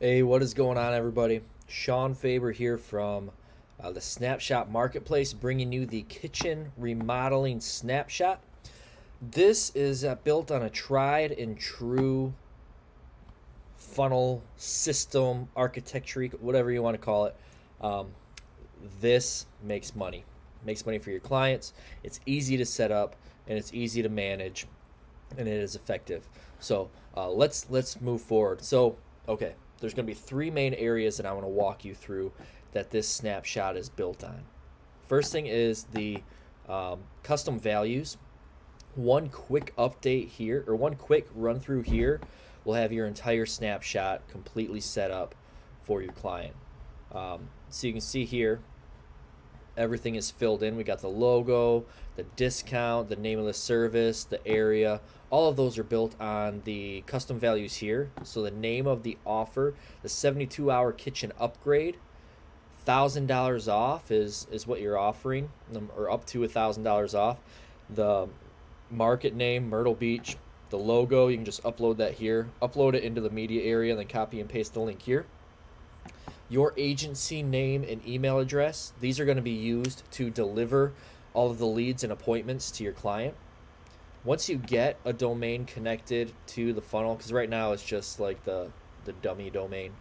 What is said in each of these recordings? Hey, what is going on, everybody? Sean Faber here from the Snapshot Marketplace, bringing you the Kitchen Remodeling Snapshot. This is built on a tried and true funnel system, architecture, whatever you want to call it. This makes money. It makes money for your clients. It's easy to set up and it's easy to manage, and it is effective. So let's move forward. So okay. There's going to be three main areas that I want to walk you through that this snapshot is built on. First thing is the custom values. One quick update here, or one quick run through here, will have your entire snapshot completely set up for your client. So you can see here, everything is filled in. We got the logo, the discount, the name of the service, the area. All of those are built on the custom values here. So the name of the offer, the 72-hour kitchen upgrade, $1,000 off is what you're offering, or up to $1,000 off. The market name, Myrtle Beach, the logo, you can just upload that here. Upload it into the media area and then copy and paste the link here. Your agency name and email address, these are going to be used to deliver all of the leads and appointments to your client. Once you get a domain connected to the funnel, because right now it's just like the dummy domain.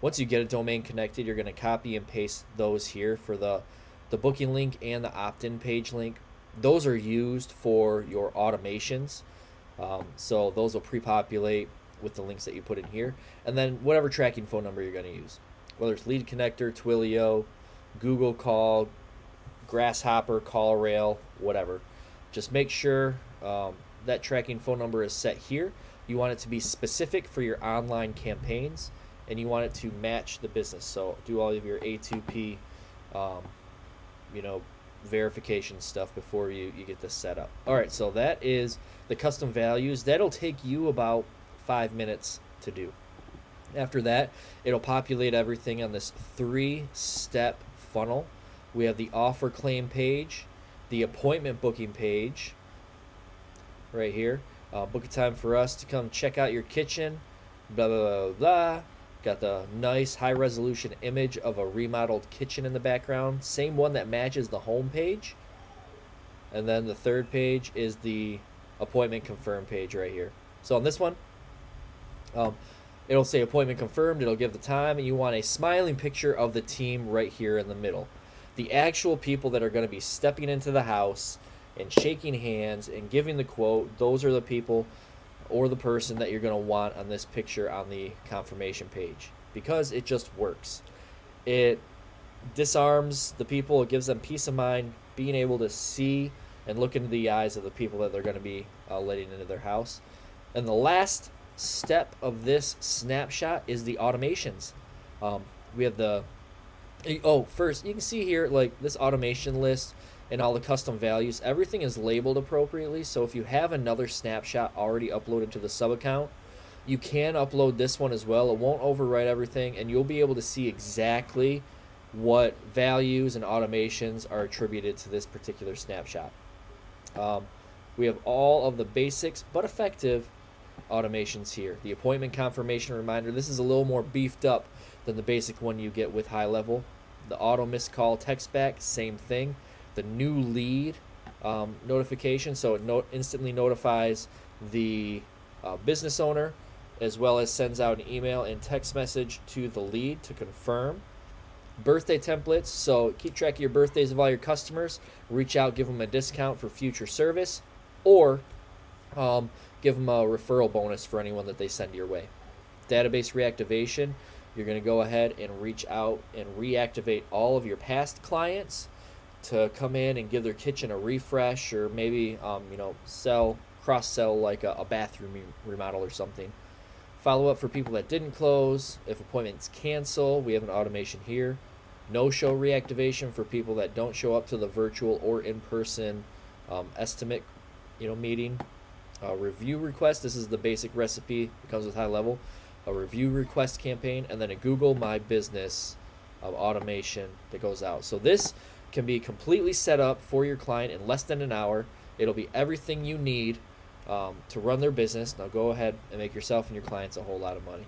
Once you get a domain connected, you're going to copy and paste those here for the booking link and the opt-in page link. Those are used for your automations. So those will pre-populate with the links that you put in here, and then whatever tracking phone number you're going to use, whether it's Lead Connector, Twilio, Google Call, Grasshopper, CallRail, whatever. Just make sure that tracking phone number is set here. You want it to be specific for your online campaigns, and you want it to match the business. So do all of your A2P, you know, verification stuff before you get this set up. All right, so that is the custom values. That'll take you about 5 minutes to do. After that, it'll populate everything on this three-step funnel. We have the offer claim page, the appointment booking page right here, book a time for us to come check out your kitchen, blah blah blah, blah. Got the nice high resolution image of a remodeled kitchen in the background, same one that matches the home page. And then the third page is the appointment confirm page right here. So on this one, it'll say appointment confirmed, it'll give the time, and you want a smiling picture of the team right here in the middle. The actual people that are going to be stepping into the house and shaking hands and giving the quote, those are the people or the person that you're going to want on this picture on the confirmation page, because it just works. It disarms the people, it gives them peace of mind, being able to see and look into the eyes of the people that they're going to be letting into their house. And the last step of this snapshot is the automations. We have the, first you can see here like this automation list and all the custom values. Everything is labeled appropriately. So if you have another snapshot already uploaded to the sub account, you can upload this one as well. It won't overwrite everything, and you'll be able to see exactly what values and automations are attributed to this particular snapshot. We have all of the basics but effective automations here. The appointment confirmation reminder, this is a little more beefed up than the basic one you get with HighLevel. The auto missed call text back, same thing. The new lead notification, so it instantly notifies the business owner, as well as sends out an email and text message to the lead to confirm. Birthday templates, so keep track of your birthdays of all your customers, reach out, give them a discount for future service, or give them a referral bonus for anyone that they send your way. Database reactivation, you're going to go ahead and reach out and reactivate all of your past clients to come in and give their kitchen a refresh, or maybe you know, cross-sell like a bathroom remodel or something. Follow up for people that didn't close. If appointments cancel, we have an automation here. No-show reactivation for people that don't show up to the virtual or in-person estimate meeting. Review request, this is the basic recipe that comes with HighLevel. A review request campaign, and then a Google My Business automation that goes out. So this can be completely set up for your client in less than an hour. It'll be everything you need to run their business. Now go ahead and make yourself and your clients a whole lot of money.